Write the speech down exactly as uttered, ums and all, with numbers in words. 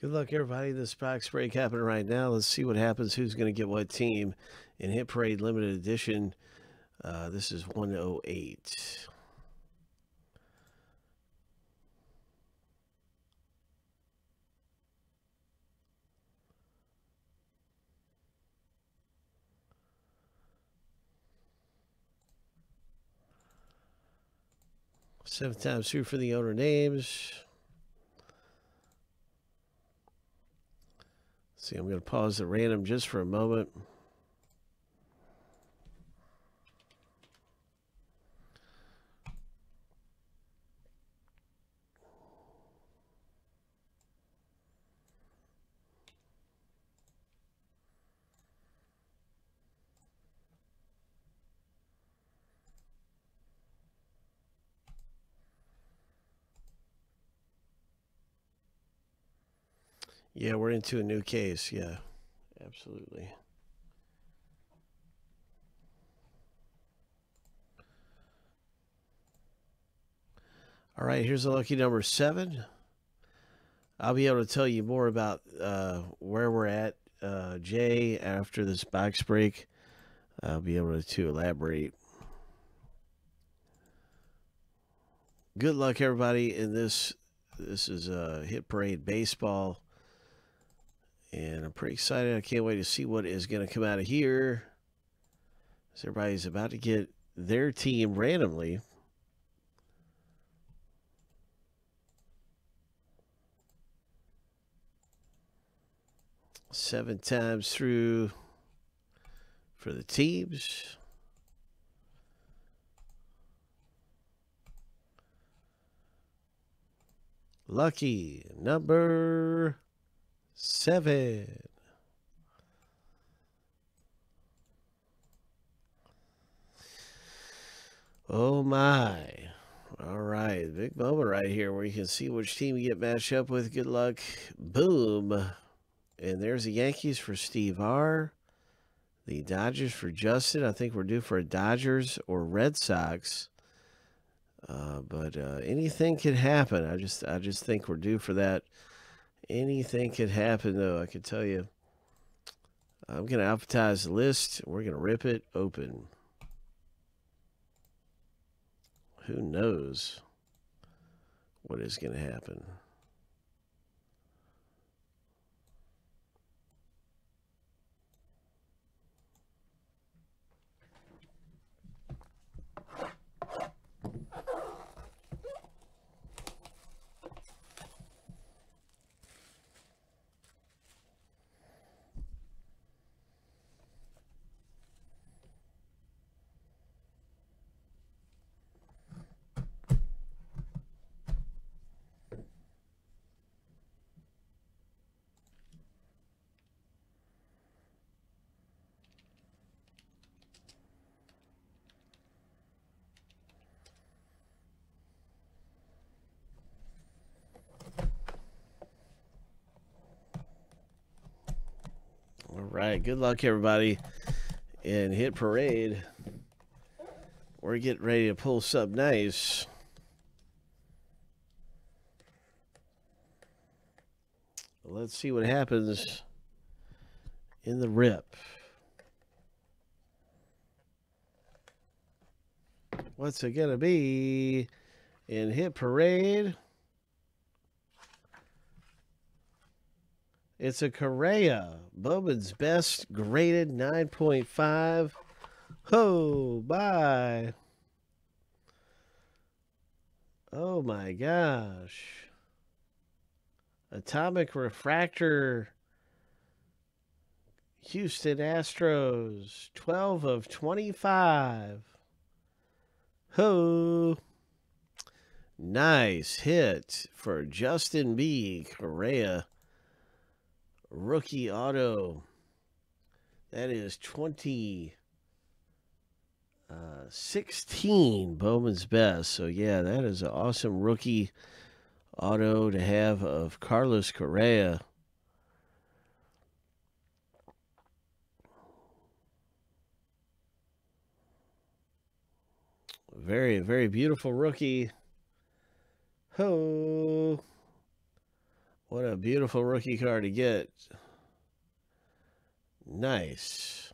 Good luck, everybody. This box break happening right now. Let's see what happens. Who's going to get what team in Hit Parade Limited Edition? Uh, this is one oh eight. Seventh time through for the owner names. See, I'm going to pause the random just for a moment. Yeah, we're into a new case. Yeah, absolutely. All right, here's the lucky number seven. I'll be able to tell you more about uh, where we're at, uh, Jay, after this box break. I'll be able to, to elaborate. Good luck, everybody, in this. This is uh, Hit Parade Baseball. And I'm pretty excited. I can't wait to see what is going to come out of here. So everybody's about to get their team randomly. Seven times through for the teams. Lucky number seven. Oh my. All right. Big moment right here where you can see which team you get matched up with. Good luck. Boom. And there's the Yankees for Steve R. The Dodgers for Justin. I think we're due for a Dodgers or Red Sox. Uh, but uh, anything could happen. I just, I just think we're due for that. Anything could happen, though, I can tell you. I'm going to alphabetize the list. We're going to rip it open. Who knows what is going to happen? All right, good luck, everybody, in Hit Parade. We're getting ready to pull something nice. Let's see what happens in the rip. What's it going to be in Hit Parade? It's a Correa, Bowman's Best, graded nine point five. Oh, bye. Oh, my gosh. Atomic Refractor. Houston Astros, twelve of twenty-five. Oh. Nice hit for Justin B. Correa. Rookie auto. That is twenty sixteen Bowman's Best. So yeah, that is an awesome rookie auto to have of Carlos Correa. Very, very beautiful rookie. Ho. What a beautiful rookie card to get. Nice.